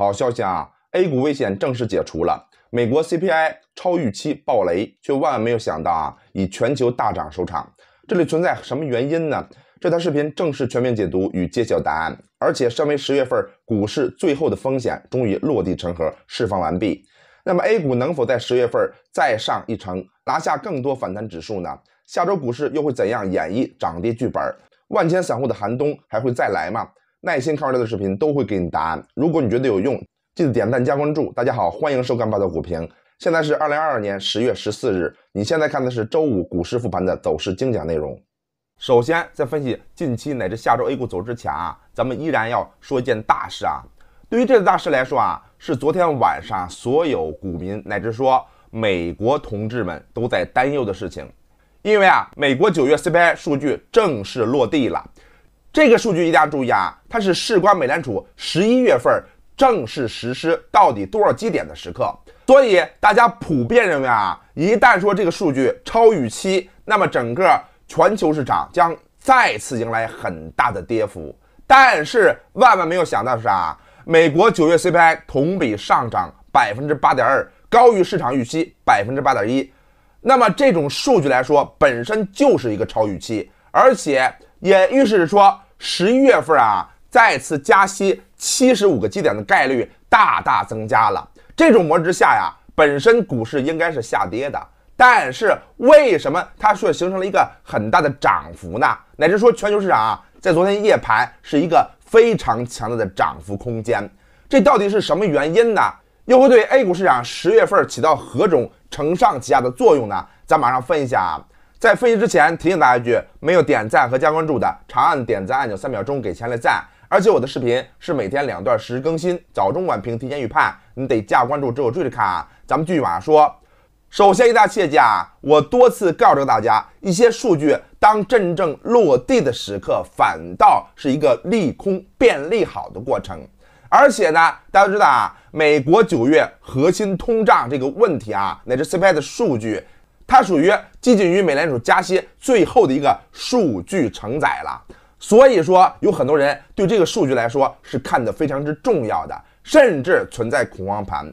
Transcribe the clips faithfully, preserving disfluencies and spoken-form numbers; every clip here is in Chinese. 好消息啊 ，A 股危险正式解除了。美国 C P I 超预期暴雷，却万万没有想到啊，以全球大涨收场。这里存在什么原因呢？这条视频正式全面解读与揭晓答案。而且，身为十月份股市最后的风险，终于落地成盒，释放完毕。那么 A 股能否在十月份再上一城，拿下更多反弹指数呢？下周股市又会怎样演绎涨跌剧本？万千散户的寒冬还会再来吗？耐心看完这段视频都会给你答案。如果你觉得有用，记得点赞加关注。大家好，欢迎收看《暴躁股评》。现在是二零二二年十月十四日，你现在看的是周五股市复盘的走势精讲内容。首先，在分析近期乃至下周 A 股走势之前啊，咱们依然要说一件大事啊。对于这个大事来说啊，是昨天晚上所有股民乃至说美国同志们都在担忧的事情，因为啊，美国九月 C P I 数据正式落地了。这个数据一定要注意啊，它是事关美联储十一月份正式实施到底多少基点的时刻，所以大家普遍认为啊，一旦说这个数据超预期，那么整个全球市场将再次迎来很大的跌幅。但是万万没有想到的是啊。美国九月 C P I 同比上涨 百分之八点二， 高于市场预期 百分之八点一。 那么这种数据来说本身就是一个超预期，而且也预示着说十一月份啊再次加息七十五个基点的概率大大增加了。这种模式之下呀，本身股市应该是下跌的，但是为什么它却形成了一个很大的涨幅呢？乃至说全球市场啊在昨天夜盘是一个非常强大的涨幅空间，这到底是什么原因呢？又会对 A 股市场十月份起到何种承上启下的作用呢？咱马上分析一下啊！在分析之前提醒大家一句：没有点赞和加关注的，长按点赞按钮三秒钟给钱来赞。而且我的视频是每天两段实时更新，早中晚评提前预判，你得加关注之后追着看啊！咱们继续往下说。首先一大切记啊，我多次告知大家，一些数据当真正落地的时刻，反倒是一个利空变利好的过程。而且呢，大家知道啊，美国九月核心通胀这个问题啊，乃至 C P I 的数据，它属于接近于美联储加息最后的一个数据承载了。所以说，有很多人对这个数据来说是看得非常之重要的，甚至存在恐慌盘。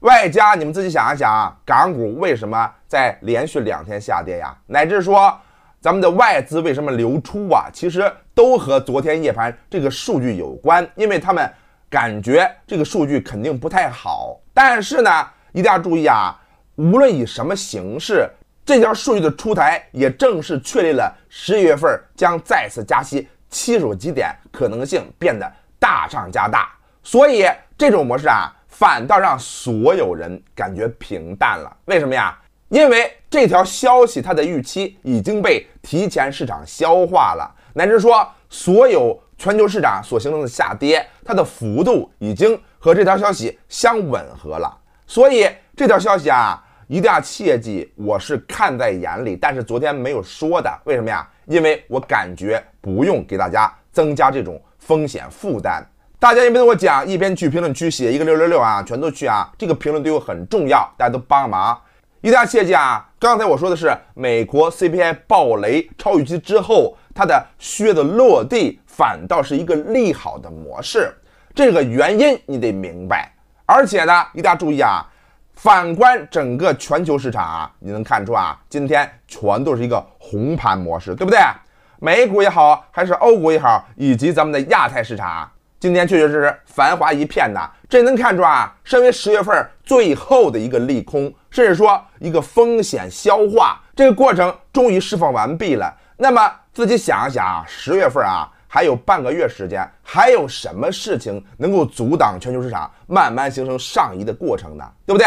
外加你们自己想一想啊，港股为什么在连续两天下跌呀？乃至说咱们的外资为什么流出啊？其实都和昨天夜盘这个数据有关，因为他们感觉这个数据肯定不太好。但是呢，一定要注意啊，无论以什么形式，这条数据的出台也正式确立了十一月份将再次加息七十五基点可能性变得大上加大。所以这种模式啊，反倒让所有人感觉平淡了。为什么呀？因为这条消息它的预期已经被提前市场消化了，乃至说所有全球市场所形成的下跌，它的幅度已经和这条消息相吻合了。所以这条消息啊，一定要切记，我是看在眼里，但是昨天没有说的。为什么呀？因为我感觉不用给大家增加这种风险负担。大家一边跟我讲，一边去评论区写一个六六六啊，全都去啊！这个评论对我很重要，大家都帮忙。一定要切记啊！刚才我说的是美国 C P I 暴雷超预期之后，它的靴子落地反倒是一个利好的模式，这个原因你得明白。而且呢，一定要注意啊！反观整个全球市场啊，你能看出啊，今天全都是一个红盘模式，对不对？美股也好，还是欧股也好，以及咱们的亚太市场啊。今天确确实实繁华一片呐，这能看出啊，身为十月份最后的一个利空，甚至说一个风险消化这个过程终于释放完毕了。那么自己想一想啊，十月份啊还有半个月时间，还有什么事情能够阻挡全球市场慢慢形成上移的过程呢？对不对？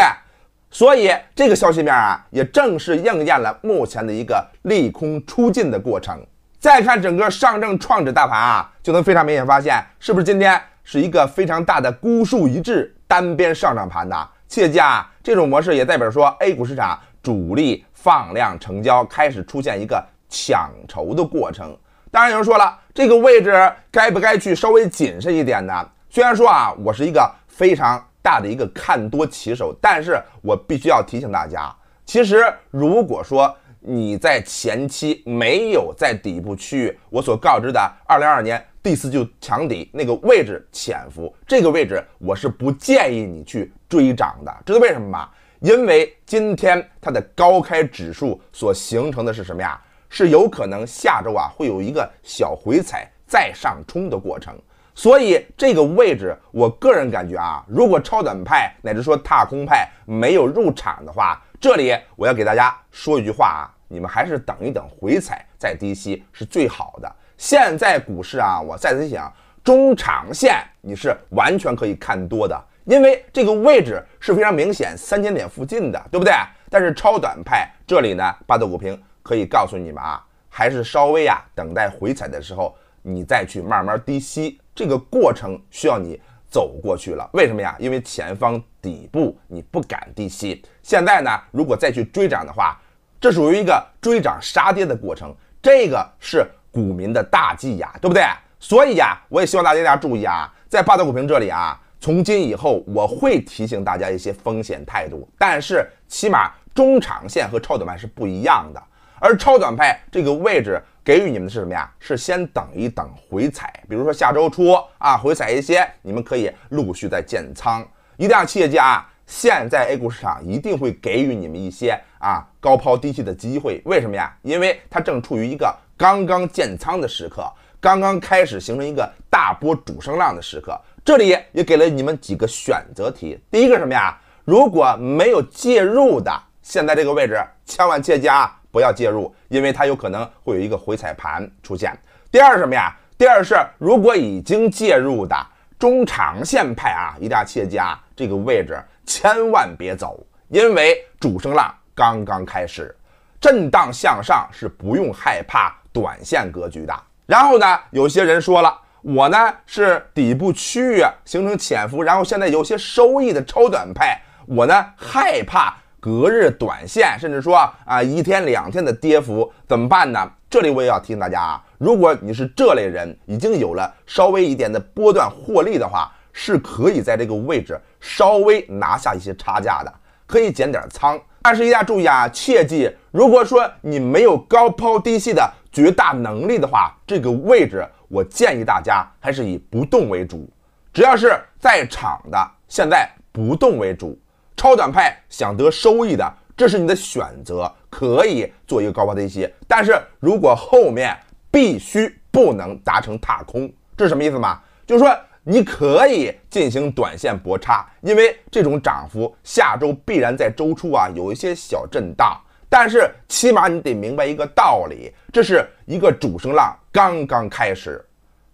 所以这个消息面啊，也正式应验了目前的一个利空出尽的过程。再看整个上证创指大盘啊，就能非常明显发现，是不是今天是一个非常大的孤树一帜单边上涨盘呢？切记啊，这种模式也代表说 A 股市场主力放量成交开始出现一个抢筹的过程。当然有人说了，这个位置该不该去稍微谨慎一点呢？虽然说啊，我是一个非常大的一个看多旗手，但是我必须要提醒大家，其实如果说你在前期没有在底部区域我所告知的二零二二年第四就强底那个位置潜伏，这个位置我是不建议你去追涨的，知道为什么吗？因为今天它的高开指数所形成的是什么呀？是有可能下周啊会有一个小回踩再上冲的过程，所以这个位置我个人感觉啊，如果超短派乃至说踏空派没有入场的话，这里我要给大家说一句话啊，你们还是等一等回踩再低吸是最好的。现在股市啊，我再次讲，中长线你是完全可以看多的，因为这个位置是非常明显三千点附近的，对不对？但是超短派这里呢，巴豆股评可以告诉你们啊，还是稍微啊等待回踩的时候你再去慢慢低吸，这个过程需要你走过去了。为什么呀？因为前方底部你不敢低吸，现在呢如果再去追涨的话，这属于一个追涨杀跌的过程，这个是股民的大忌呀，对不对？所以呀，我也希望大家注意啊，在巴豆股评这里啊，从今以后我会提醒大家一些风险态度，但是起码中长线和超短派是不一样的。而超短派这个位置给予你们的是什么呀？是先等一等回踩，比如说下周初啊回踩一些，你们可以陆续再建仓。一定要切记啊，现在 A 股市场一定会给予你们一些啊高抛低吸的机会，为什么呀？因为它正处于一个刚刚建仓的时刻，刚刚开始形成一个大波主升浪的时刻。这里也给了你们几个选择题，第一个什么呀？如果没有介入的，现在这个位置千万切记啊，不要介入，因为它有可能会有一个回踩盘出现。第二什么呀？第二是如果已经介入的中长线派啊，一定要切记啊，这个位置千万别走，因为主升浪刚刚开始，震荡向上是不用害怕短线格局的。然后呢，有些人说了，我呢是底部区域形成潜伏，然后现在有些收益的超短派，我呢害怕隔日短线，甚至说啊一天两天的跌幅怎么办呢？这里我也要提醒大家啊，如果你是这类人，已经有了稍微一点的波段获利的话，是可以在这个位置稍微拿下一些差价的，可以减点仓。但是一定要注意啊，切记，如果说你没有高抛低吸的绝大能力的话，这个位置我建议大家还是以不动为主。只要是在场的，现在不动为主。超短派想得收益的，这是你的选择，可以做一个高抛低吸，但是如果后面必须不能达成踏空，这是什么意思吗？就是说你可以进行短线搏差，因为这种涨幅下周必然在周初啊有一些小震荡，但是起码你得明白一个道理，这是一个主升浪刚刚开始。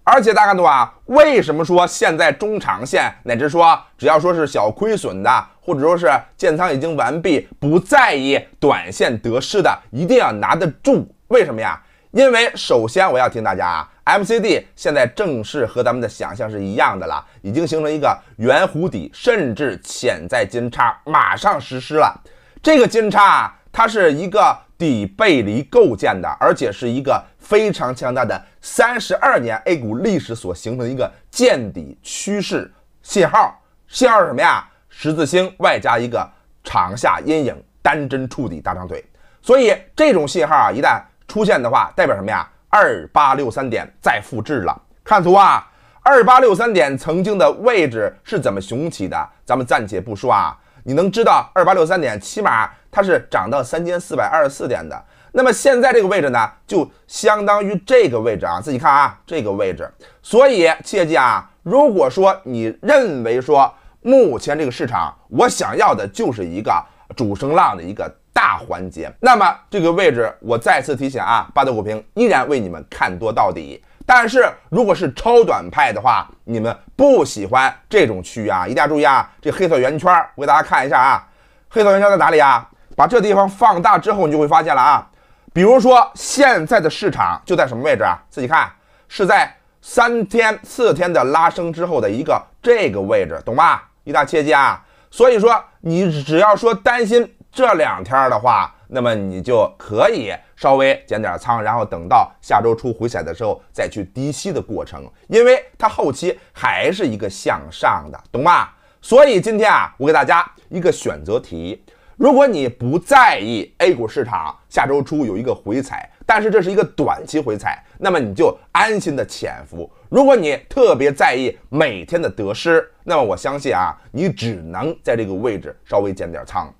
而且大家看到啊，为什么说现在中长线乃至说只要说是小亏损的，或者说是建仓已经完毕不在意短线得失的，一定要拿得住？为什么呀？因为首先我要提醒大家啊， M C D 现在正式和咱们的想象是一样的了，已经形成一个圆弧底甚至潜在金叉，马上实施了。这个金叉啊，它是一个底背离构建的，而且是一个非常强大的三十二年 A 股历史所形成的一个见底趋势信号。信号是什么呀？十字星外加一个长下阴影，单针触底大长腿。所以这种信号啊，一旦出现的话，代表什么呀？二八六三点再复制了。看图啊，二八六三点曾经的位置是怎么雄起的，咱们暂且不说啊。你能知道二八六三点起码它是涨到三千四百二十四点的，那么现在这个位置呢就相当于这个位置啊，自己看啊，这个位置。所以切记啊，如果说你认为说目前这个市场我想要的就是一个主升浪的一个大环节，那么这个位置我再次提醒啊，巴豆股评依然为你们看多到底。但是如果是超短派的话，你们不喜欢这种区域啊，一定要注意啊，这黑色圆圈我给大家看一下啊，黑色圆圈在哪里啊？把这地方放大之后你就会发现了啊，比如说现在的市场就在什么位置啊？自己看，是在三天四天的拉升之后的一个这个位置，懂吧？一定要切记啊。所以说你只要说担心这两天的话，那么你就可以稍微减点仓，然后等到下周初回踩的时候再去低吸的过程，因为它后期还是一个向上的，懂吧？所以今天啊，我给大家一个选择题，如果你不在意 A 股市场下周初有一个回踩，但是这是一个短期回踩，那么你就安心的潜伏。如果你特别在意每天的得失，那么我相信啊，你只能在这个位置稍微减点仓。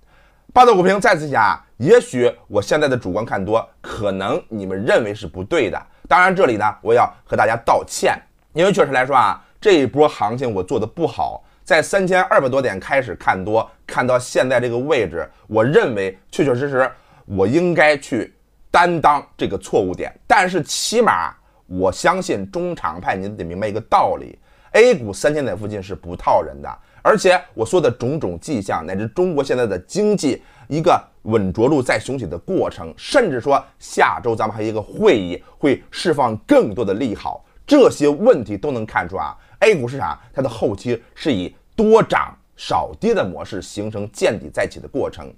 霸道股评再次讲啊，也许我现在的主观看多，可能你们认为是不对的。当然这里呢，我要和大家道歉，因为确实来说啊，这一波行情我做的不好。在三千二百多点开始看多，看到现在这个位置，我认为确确实实我应该去担当这个错误点。但是起码我相信中长派，你得明白一个道理 ，A 股三千点附近是不套人的。而且我说的种种迹象，乃至中国现在的经济一个稳着陆在雄起的过程，甚至说下周咱们还有一个会议会释放更多的利好，这些问题都能看出啊 ，A 股市场它的后期是以多涨少跌的模式形成见底再起的过程，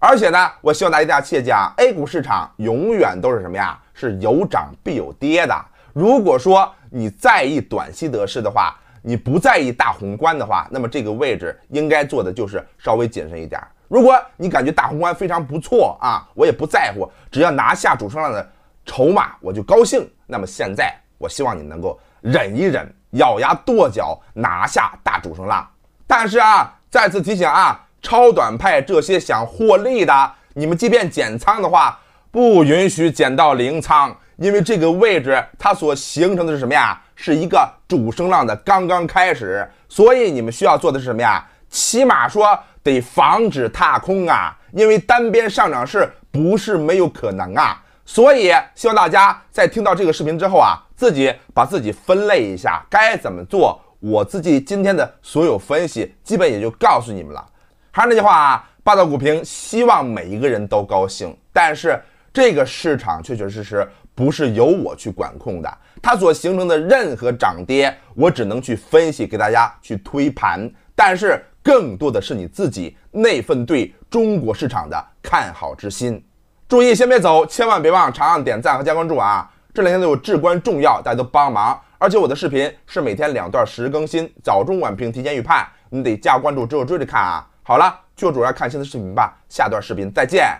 而且呢，我希望大家切记啊 ，A 股市场永远都是什么呀？是有涨必有跌的。如果说你在意短期得失的话，你不在意大宏观的话，那么这个位置应该做的就是稍微谨慎一点。如果你感觉大宏观非常不错啊，我也不在乎，只要拿下主升浪的筹码我就高兴。那么现在我希望你能够忍一忍，咬牙跺脚拿下大主升浪。但是啊，再次提醒啊，超短派这些想获利的，你们即便减仓的话，不允许减到零仓，因为这个位置它所形成的是什么呀？是一个主升浪的刚刚开始，所以你们需要做的是什么呀？起码说得防止踏空啊，因为单边上涨是不是没有可能啊？所以希望大家在听到这个视频之后啊，自己把自己分类一下，该怎么做。我自己今天的所有分析基本也就告诉你们了。还是那句话啊，霸道股评希望每一个人都高兴，但是这个市场确确实实不是由我去管控的，它所形成的任何涨跌我只能去分析，给大家去推盘，但是更多的是你自己那份对中国市场的看好之心。注意先别走，千万别忘长按点赞和加关注啊，这两天都有至关重要，大家都帮忙。而且我的视频是每天两段实时更新，早中晚评提前预判，你得加关注，只有追着看啊。好了，就主要看新的视频吧，下段视频再见。